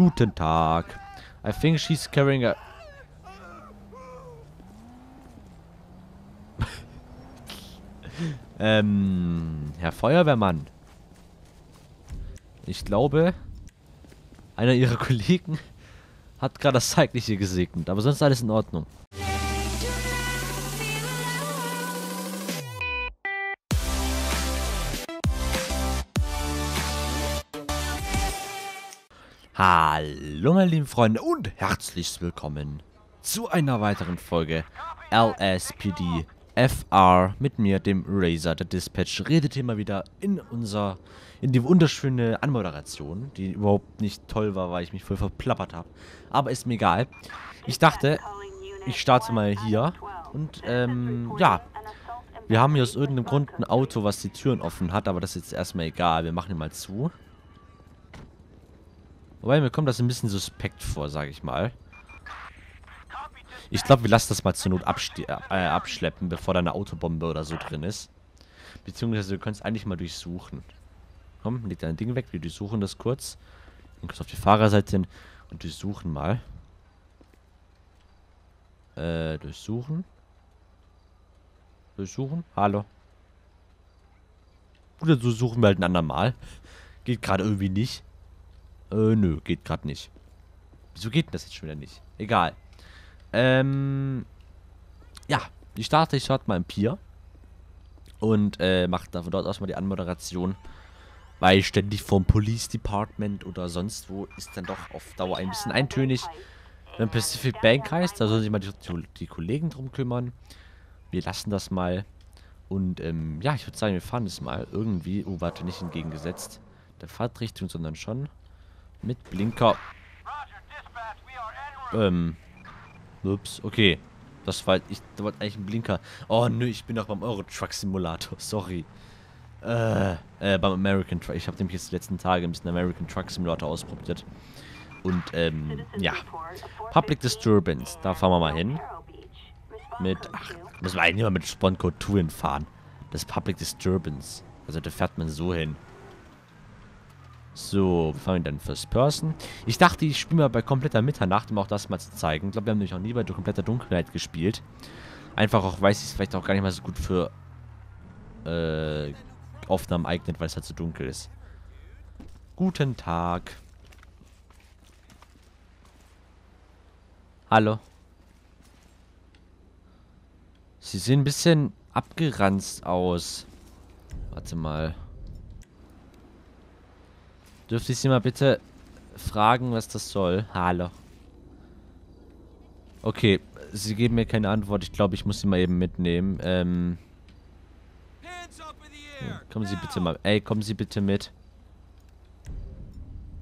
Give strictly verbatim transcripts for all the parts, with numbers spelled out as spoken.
Guten Tag. I think she's carrying a... ähm, Herr Feuerwehrmann. Ich glaube, einer ihrer Kollegen hat gerade das Zeitliche gesegnet, aber sonst alles in Ordnung. Hallo meine lieben Freunde und herzlich willkommen zu einer weiteren Folge L S P D F R mit mir, dem Razer. Der Dispatch redet hier mal wieder in unser, in die wunderschöne Anmoderation, die überhaupt nicht toll war, weil ich mich voll verplappert habe. Aber ist mir egal. Ich dachte, ich starte mal hier und ähm, ja, wir haben hier aus irgendeinem Grund ein Auto, was die Türen offen hat, aber das ist jetzt erstmal egal. Wir machen ihn mal zu. Wobei, mir kommt das ein bisschen suspekt vor, sage ich mal. Ich glaube, wir lassen das mal zur Not äh, abschleppen, bevor da eine Autobombe oder so drin ist. Beziehungsweise, wir können es eigentlich mal durchsuchen. Komm, leg dein Ding weg, wir durchsuchen das kurz. Dann kurz auf die Fahrerseite hin und durchsuchen mal. Äh, durchsuchen. Durchsuchen? Hallo. Gut, dann durchsuchen wir halt ein andermal. Geht gerade irgendwie nicht. Äh, nö, geht gerade nicht. Wieso geht denn das jetzt schon wieder nicht? Egal. Ähm, ja, ich starte, ich starte mal im Pier. Und, äh, mache von dort aus mal die Anmoderation. Weil ständig vom Police Department oder sonst wo ist dann doch auf Dauer ein bisschen eintönig. Wenn Pacific Bank heißt, da sollen sich mal die, die Kollegen drum kümmern. Wir lassen das mal. Und, ähm, ja, ich würde sagen, wir fahren das mal irgendwie. Oh, warte, nicht entgegengesetzt der Fahrtrichtung, sondern schon mit Blinker. Ähm. Ups, okay. Das war, ich, das war eigentlich ein Blinker. Oh, nö, ich bin doch beim Euro Truck Simulator. Sorry. Äh, äh, beim American Truck. Ich habe nämlich jetzt die letzten Tage ein bisschen American Truck Simulator ausprobiert. Und, ähm, ja. Public Disturbance. Da fahren wir mal hin. Mit, ach, müssen wir eigentlich mal mit Spawn Code zwei hinfahren. Das Public Disturbance. Also, da fährt man so hin. So, wir fangen dann First Person. Ich dachte, ich spiele mal bei kompletter Mitternacht, um auch das mal zu zeigen. Ich glaube, wir haben nämlich auch nie bei kompletter Dunkelheit gespielt. Einfach auch, weiß ich es vielleicht auch gar nicht mal so gut für äh, Aufnahmen eignet, weil es halt so dunkel ist. Guten Tag. Hallo. Sie sehen ein bisschen abgeranzt aus. Warte mal. Dürfte ich Sie mal bitte fragen, was das soll? Hallo. Okay, Sie geben mir keine Antwort. Ich glaube, ich muss Sie mal eben mitnehmen. Ähm. Ja, kommen Sie bitte mal. Ey, kommen Sie bitte mit.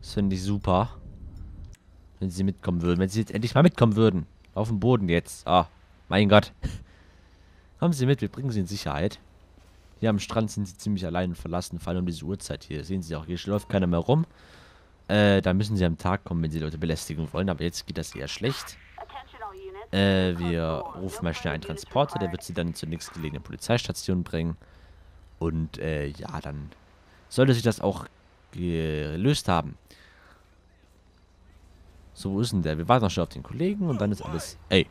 Das finde ich super. Wenn Sie mitkommen würden. Wenn Sie jetzt endlich mal mitkommen würden. Auf dem Boden jetzt. Ah, mein Gott. Kommen Sie mit, wir bringen Sie in Sicherheit. Hier am Strand sind sie ziemlich allein und verlassen, vor allem um diese Uhrzeit hier. Sehen Sie auch, hier läuft keiner mehr rum. Äh, da müssen sie am Tag kommen, wenn sie Leute belästigen wollen, aber jetzt geht das eher schlecht. Äh, wir rufen mal schnell einen Transporter, der wird sie dann zur nächstgelegenen Polizeistation bringen. Und, äh, ja, dann sollte sich das auch gelöst haben. So, wo ist denn der? Wir warten noch schon auf den Kollegen und dann ist alles... Ey,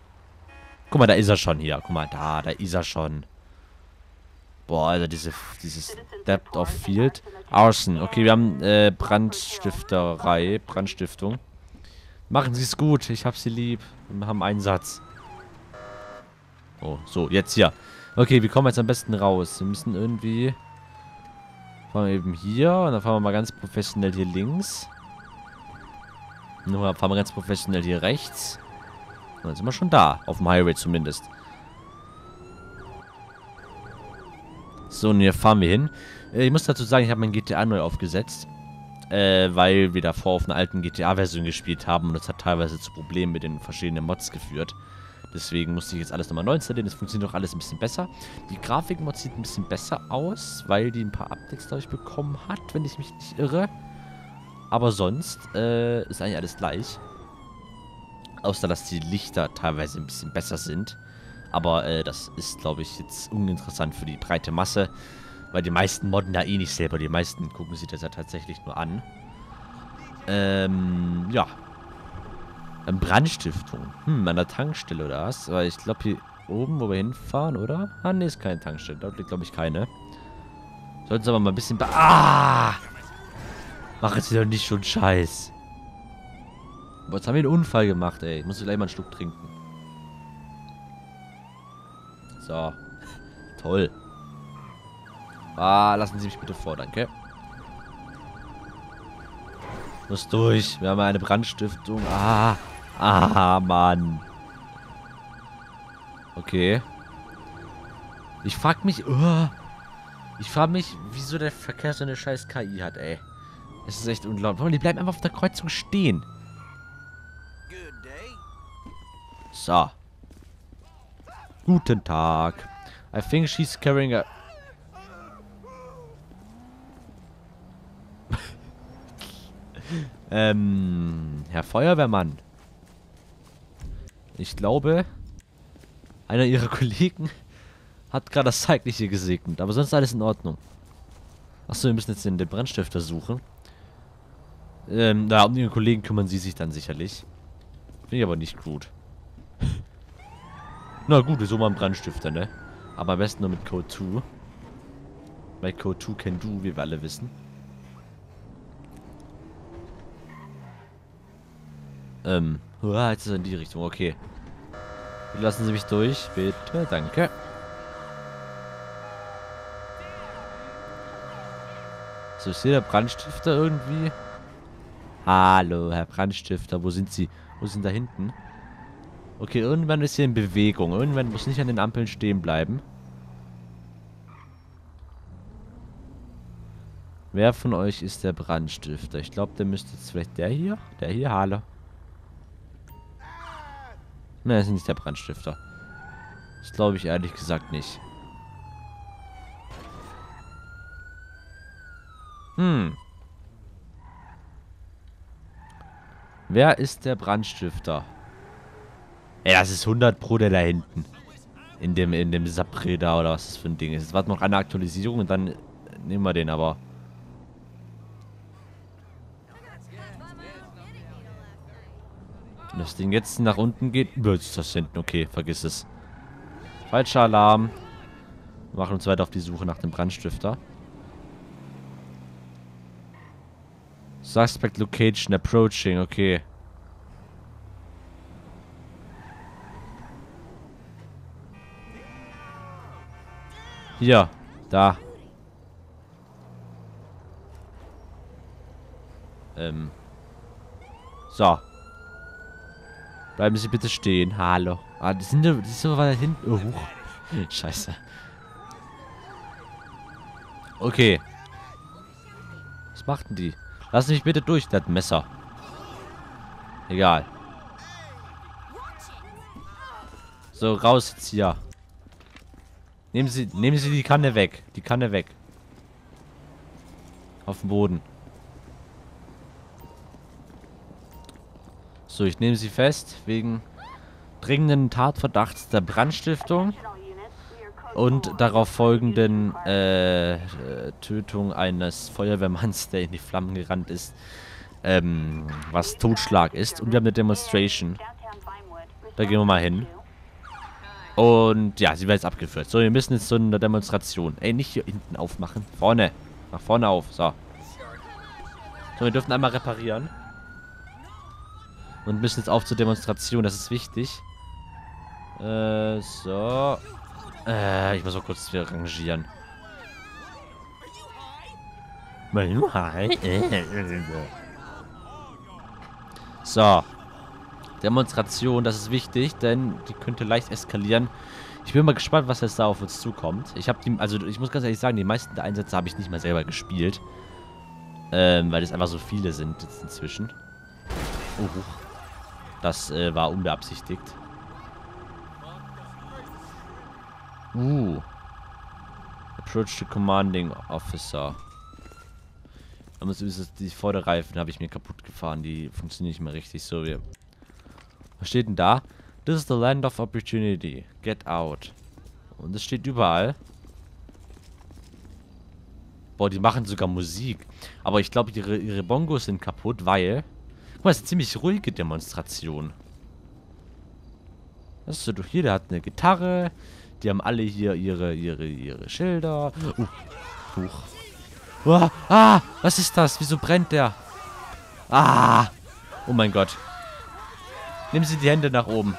guck mal, da ist er schon hier. Guck mal, da, da ist er schon. Boah, Alter, diese, dieses Depth of Field. Arson. Okay, wir haben äh, Brandstifterei, Brandstiftung. Machen Sie es gut, ich hab Sie lieb. Wir haben einen Satz. Oh, so, jetzt hier. Okay, wir kommen jetzt am besten raus. Wir müssen irgendwie... Fahren wir eben hier und dann fahren wir mal ganz professionell hier links. Nur fahren wir ganz professionell hier rechts. Und dann sind wir schon da, auf dem Highway zumindest. So, und hier fahren wir hin. Ich muss dazu sagen, ich habe mein G T A neu aufgesetzt. Äh, weil wir davor auf einer alten G T A-Version gespielt haben. Und das hat teilweise zu Problemen mit den verschiedenen Mods geführt. Deswegen musste ich jetzt alles nochmal neu installieren. Es funktioniert auch alles ein bisschen besser. Die Grafikmod sieht ein bisschen besser aus, weil die ein paar Updates, glaube ich, bekommen hat, wenn ich mich nicht irre. Aber sonst äh, ist eigentlich alles gleich. Außer, dass die Lichter teilweise ein bisschen besser sind. Aber äh, das ist, glaube ich, jetzt uninteressant für die breite Masse. Weil die meisten modden da eh nicht selber. Die meisten gucken sich das ja tatsächlich nur an. Ähm, ja. Eine Brandstiftung. Hm, an der Tankstelle oder was? Aber ich glaube hier oben, wo wir hinfahren, oder? Ah, ne, ist keine Tankstelle. Dort liegt, glaube ich, keine. Sollten Sie aber mal ein bisschen... Be ah! Machen Sie doch nicht schon Scheiß. Boah, jetzt haben wir einen Unfall gemacht, ey. Ich muss gleich mal einen Schluck trinken. So. Toll. Ah, lassen Sie mich bitte vor, danke. Muss durch. Wir haben eine Brandstiftung. Ah. Ah, Mann. Okay. Ich frag mich... Oh, ich frag mich, wieso der Verkehr so eine scheiß K I hat, ey. Es ist echt unglaublich. Die bleiben einfach auf der Kreuzung stehen. So. Guten Tag. I think she's carrying a... Ähm, Herr Feuerwehrmann. Ich glaube, einer ihrer Kollegen hat gerade das Zeitliche gesegnet. Aber sonst alles in Ordnung. Achso, wir müssen jetzt den, den Brandstifter suchen. Ähm, na, um ihren Kollegen kümmern sie sich dann sicherlich. Finde ich aber nicht gut. Na gut, wir suchen mal einen Brandstifter, ne? Aber am besten nur mit Code zwei. Weil Code zwei can do, wie wir alle wissen. Ähm, uah, jetzt ist er in die Richtung, okay. Lassen Sie mich durch, bitte, danke. So, ist hier der Brandstifter irgendwie? Hallo, Herr Brandstifter, wo sind Sie? Wo sind da hinten? Okay, irgendwann ist hier in Bewegung. Irgendwann muss nicht an den Ampeln stehen bleiben. Wer von euch ist der Brandstifter? Ich glaube, der müsste jetzt vielleicht der hier? Der hier, hallo. Nein, das ist nicht der Brandstifter. Das glaube ich ehrlich gesagt nicht. Hm. Wer ist der Brandstifter? Ey, das ist hundert Pro der da hinten. In dem, in dem Sapril da oder was das für ein Ding ist. Jetzt warten wir noch eine Aktualisierung und dann nehmen wir den aber. Das Ding jetzt nach unten geht. Jetzt das hinten. Okay, vergiss es. Falscher Alarm. Wir machen uns weiter auf die Suche nach dem Brandstifter. Suspect Location Approaching. Okay. Hier. Da. Ähm. So. Bleiben Sie bitte stehen. Hallo. Ah, die sind so weit hinten. Oh. Scheiße. Okay. Was machten die? Lass mich bitte durch. Der hat ein Messer. Egal. So, raus jetzt hier. Nehmen Sie, nehmen Sie die Kanne weg. Die Kanne weg. Auf den Boden. So, ich nehme sie fest, wegen dringenden Tatverdachts der Brandstiftung und darauf folgenden äh, Tötung eines Feuerwehrmanns, der in die Flammen gerannt ist, ähm, was Totschlag ist. Und wir haben eine Demonstration. Da gehen wir mal hin. Und ja, sie wird jetzt abgeführt. So, wir müssen jetzt zu einer Demonstration. Ey, nicht hier hinten aufmachen. Vorne. Nach vorne auf. So. So, wir dürfen einmal reparieren. Und müssen jetzt auf zur Demonstration, das ist wichtig. Äh, so. Äh, ich muss auch kurz wieder rangieren. So. Demonstration, das ist wichtig, denn die könnte leicht eskalieren. Ich bin mal gespannt, was jetzt da auf uns zukommt. Ich habe die, also ich muss ganz ehrlich sagen, die meisten der Einsätze habe ich nicht mal selber gespielt. Ähm, weil es einfach so viele sind jetzt inzwischen. Oh, das äh, war unbeabsichtigt. Uh. Approach the Commanding Officer. Die Vorderreifen habe ich mir kaputt gefahren. Die funktionieren nicht mehr richtig. So, wir. Was steht denn da? This is the land of opportunity. Get out. Und das steht überall. Boah, die machen sogar Musik. Aber ich glaube, ihre, ihre Bongos sind kaputt, weil... Guck mal, das ist eine ziemlich ruhige Demonstration. Das ist so, hier, der hat eine Gitarre. Die haben alle hier ihre, ihre, ihre Schilder. Uh, huch. Uh, ah, was ist das? Wieso brennt der? Ah, oh mein Gott. Nehmen Sie die Hände nach oben.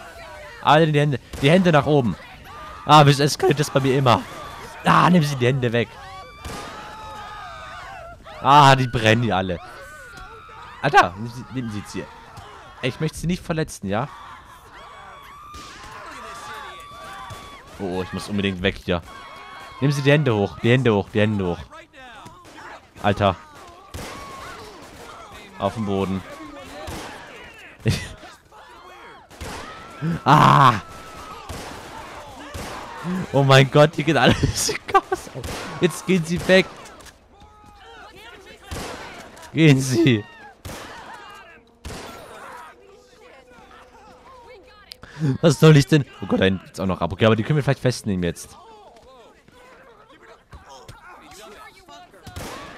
Alle die Hände, die Hände nach oben. Ah, wieso eskaliert das bei mir immer? Ah, nehmen Sie die Hände weg. Ah, die brennen die alle. Alter, nehmen Sie jetzt hier. Ich möchte sie nicht verletzen, ja? Oh, ich muss unbedingt weg hier. Nehmen Sie die Hände hoch, die Hände hoch, die Hände hoch. Alter. Auf dem Boden. Ah! Oh mein Gott, hier geht alles in Chaos auf. Jetzt gehen Sie weg. Gehen Sie. Was soll ich denn? Oh Gott, da hinten gibt's auch noch ab. Okay, aber die können wir vielleicht festnehmen jetzt.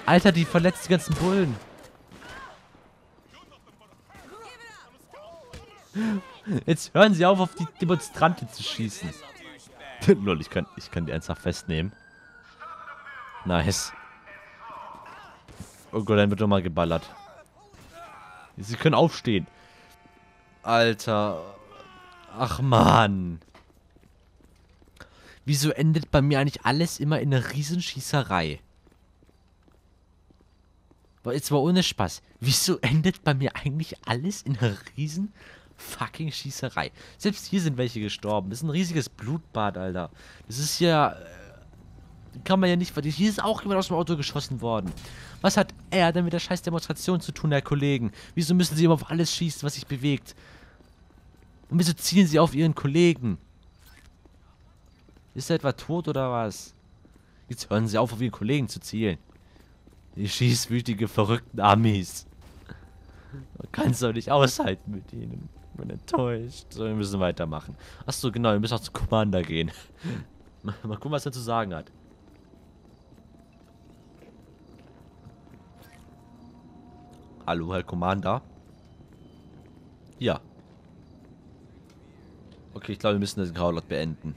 Alter, die verletzt die ganzen Bullen. Jetzt hören sie auf, auf die Demonstranten zu schießen. Lol, ich kann, ich kann die ernsthaft festnehmen. Nice. Oh Gott, dann wird doch mal geballert. Sie können aufstehen. Alter. Ach man. Wieso endet bei mir eigentlich alles immer in einer Riesenschießerei? Jetzt mal ohne Spaß. Wieso endet bei mir eigentlich alles in einer riesen fucking Schießerei? Selbst hier sind welche gestorben. Das ist ein riesiges Blutbad, Alter. Das ist ja... Kann man ja nicht... Hier ist auch jemand aus dem Auto geschossen worden. Was hat er denn mit der scheiß Demonstration zu tun, Herr Kollegen? Wieso müssen sie immer auf alles schießen, was sich bewegt? Und wieso zielen sie auf ihren Kollegen? Ist er etwa tot oder was? Jetzt hören sie auf, auf ihren Kollegen zu zielen. Die schießwütige, verrückten Amis. Man kann es doch nicht aushalten mit ihnen. Ich bin enttäuscht. So, wir müssen weitermachen. Achso, genau, wir müssen auch zu Commander gehen. Mal gucken, was er zu sagen hat. Hallo, Herr Commander. Ja. Okay, ich glaube, wir müssen den Graulot beenden.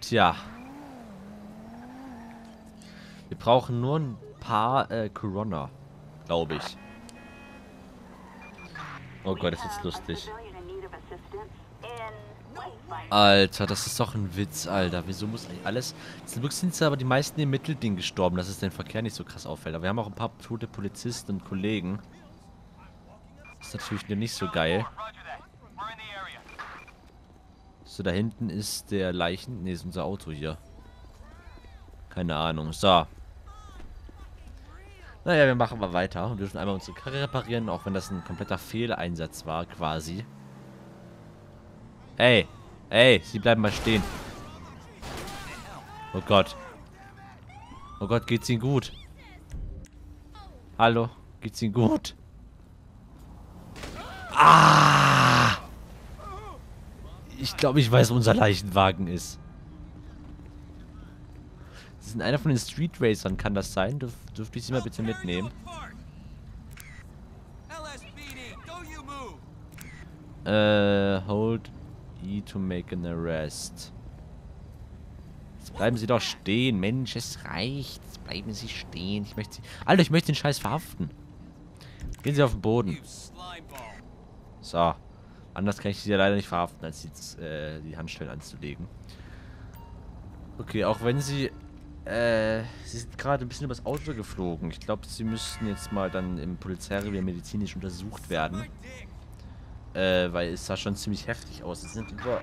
Tja. Wir brauchen nur ein paar äh, Corona, glaube ich. Oh Gott, das ist lustig. Alter, das ist doch ein Witz, Alter. Wieso muss eigentlich alles... Zum Glück sind aber die meisten im Mittelding gestorben, dass es den Verkehr nicht so krass auffällt. Aber wir haben auch ein paar tote Polizisten und Kollegen. Das ist natürlich nicht so geil. So, da hinten ist der Leichen... Ne, ist unser Auto hier. Keine Ahnung. So. Naja, wir machen mal weiter. Wir dürfen einmal unsere Karre reparieren, auch wenn das ein kompletter Fehleinsatz war, quasi. Ey. Ey, sie bleiben mal stehen. Oh Gott. Oh Gott, geht's ihnen gut? Hallo? Geht's ihnen gut? Ah! Ich glaube, ich weiß, wo unser Leichenwagen ist. Das ist einer von den Street Racern, kann das sein? Dürf, dürfte ich sie mal bitte mitnehmen? Äh, hold E to make an arrest. Jetzt bleiben sie doch stehen. Mensch, es reicht. Jetzt bleiben sie stehen. Ich möchte sie... Alter, ich möchte den Scheiß verhaften. Gehen sie auf den Boden. So. Anders kann ich sie ja leider nicht verhaften, als jetzt, äh, die Handschellen anzulegen. Okay, auch wenn sie... Äh, sie sind gerade ein bisschen übers Auto geflogen. Ich glaube, sie müssten jetzt mal dann im Polizeirevier medizinisch untersucht werden. Äh, weil es sah schon ziemlich heftig aus. Sie sind über...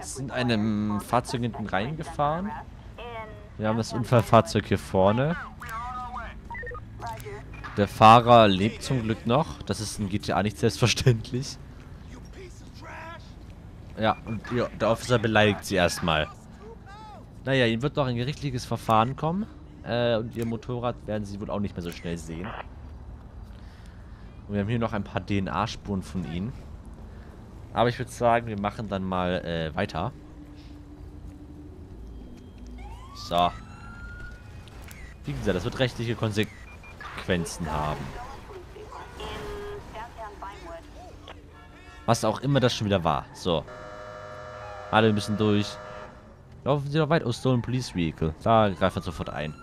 Sie sind einem Fahrzeug hinten reingefahren. Wir haben das Unfallfahrzeug hier vorne. Der Fahrer lebt zum Glück noch. Das ist in G T A nicht selbstverständlich. Ja, und ja, der Officer beleidigt sie erstmal. Naja, ihnen wird noch ein gerichtliches Verfahren kommen. Äh, und ihr Motorrad werden sie wohl auch nicht mehr so schnell sehen. Und wir haben hier noch ein paar D N A-Spuren von ihnen. Aber ich würde sagen, wir machen dann mal äh, weiter. So. Wie gesagt, das wird rechtliche Konsequenzen haben. Was auch immer das schon wieder war. So. Alle müssen durch. Laufen Sie noch weit. Oh, Stolen Police Vehicle. Da greift man sofort ein.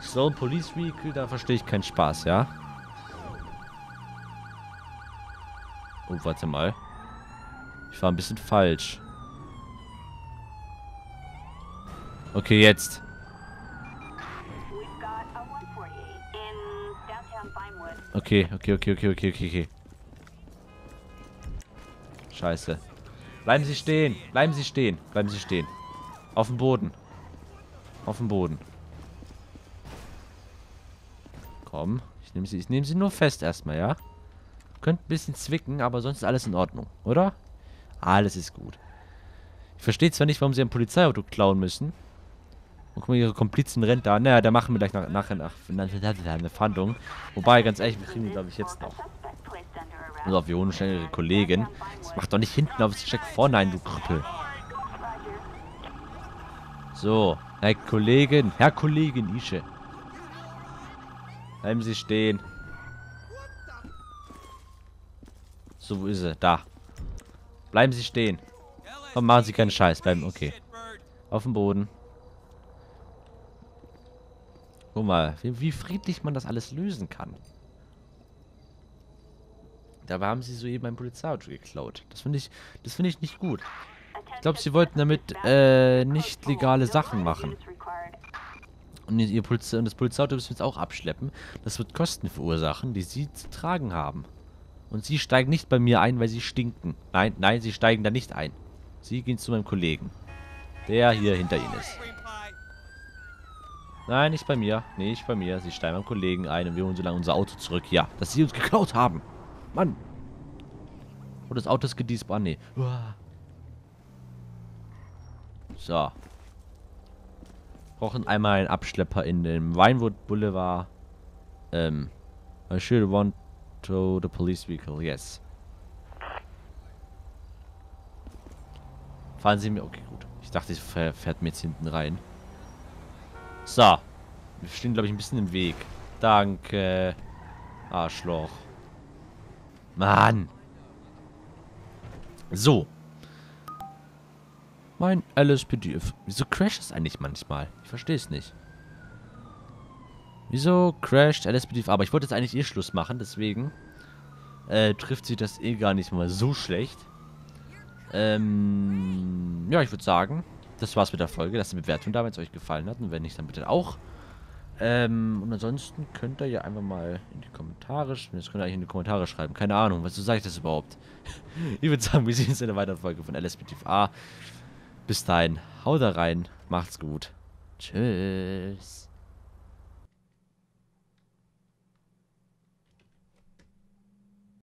Stolen Police Vehicle, da verstehe ich keinen Spaß, ja? Oh, warte mal. Ich war ein bisschen falsch. Okay, jetzt. Okay, okay, okay, okay, okay, okay, okay. Scheiße. Bleiben Sie stehen. Bleiben Sie stehen. Bleiben Sie stehen. Auf dem Boden. Auf dem Boden. Komm. Ich nehme sie, ich nehme sie nur fest erstmal, ja? Könnt ein bisschen zwicken, aber sonst ist alles in Ordnung, oder? Alles ist gut. Ich verstehe zwar nicht, warum sie ein Polizeiauto klauen müssen. Und guck mal, ihre Komplizen rennt da. Naja, da machen wir gleich nachher nach, nach, nach, nach, eine Fahndung. Wobei, ganz ehrlich, wir kriegen die, glaube ich, jetzt noch. Also, wir holen schnell ihre Kollegin. Das macht doch nicht hinten auf das Check vorne ein, du Krüppel. So, Herr Kollegin, Herr Kollegin Ische. Bleiben Sie stehen. So, wo ist sie? Da. Bleiben Sie stehen. Und machen Sie keinen Scheiß. Bleiben, okay. Auf dem Boden. Guck mal, wie, wie friedlich man das alles lösen kann. Dabei haben sie soeben ein Polizeiauto geklaut. Das finde ich, das finde ich nicht gut. Ich glaube, sie wollten damit äh, nicht legale Sachen machen. Und, ihr Poliz und das Polizeiauto müssen wir jetzt auch abschleppen. Das wird Kosten verursachen, die sie zu tragen haben. Und sie steigen nicht bei mir ein, weil sie stinken. Nein, nein, sie steigen da nicht ein. Sie gehen zu meinem Kollegen. Der hier hinter ihnen ist. Nein, nicht bei mir. Nee, nicht bei mir. Sie steigen beim Kollegen ein und wir holen so lange unser Auto zurück. Ja, dass sie uns geklaut haben. Mann. Oh, das Auto ist gedießbar. Nee. Uah. So. Brauchen einmal einen Abschlepper in dem Vinewood Boulevard. Ähm. I should want to the police vehicle. Yes. Fahren Sie mir... Okay, gut. Ich dachte, sie fährt mir jetzt hinten rein. So. Wir stehen, glaube ich, ein bisschen im Weg. Danke. Arschloch. Mann. So. Mein L S P D F R. Wieso crasht es eigentlich manchmal? Ich verstehe es nicht. Wieso crasht L S P D F R? Aber ich wollte jetzt eigentlich eh Schluss machen, deswegen äh, trifft sie das eh gar nicht mal so schlecht. Ähm, ja, ich würde sagen, das war's mit der Folge. Lasst eine Bewertung da, wenn es euch gefallen hat. Und wenn nicht, dann bitte auch. Ähm, und ansonsten könnt ihr ja einfach mal in die Kommentare schreiben. Das könnt ihr eigentlich in die Kommentare schreiben. Keine Ahnung, was, so sage ich das überhaupt? Ich würde sagen, wir sehen uns in der weiteren Folge von L S P D F R. Bis dahin, haut da rein, macht's gut. Tschüss.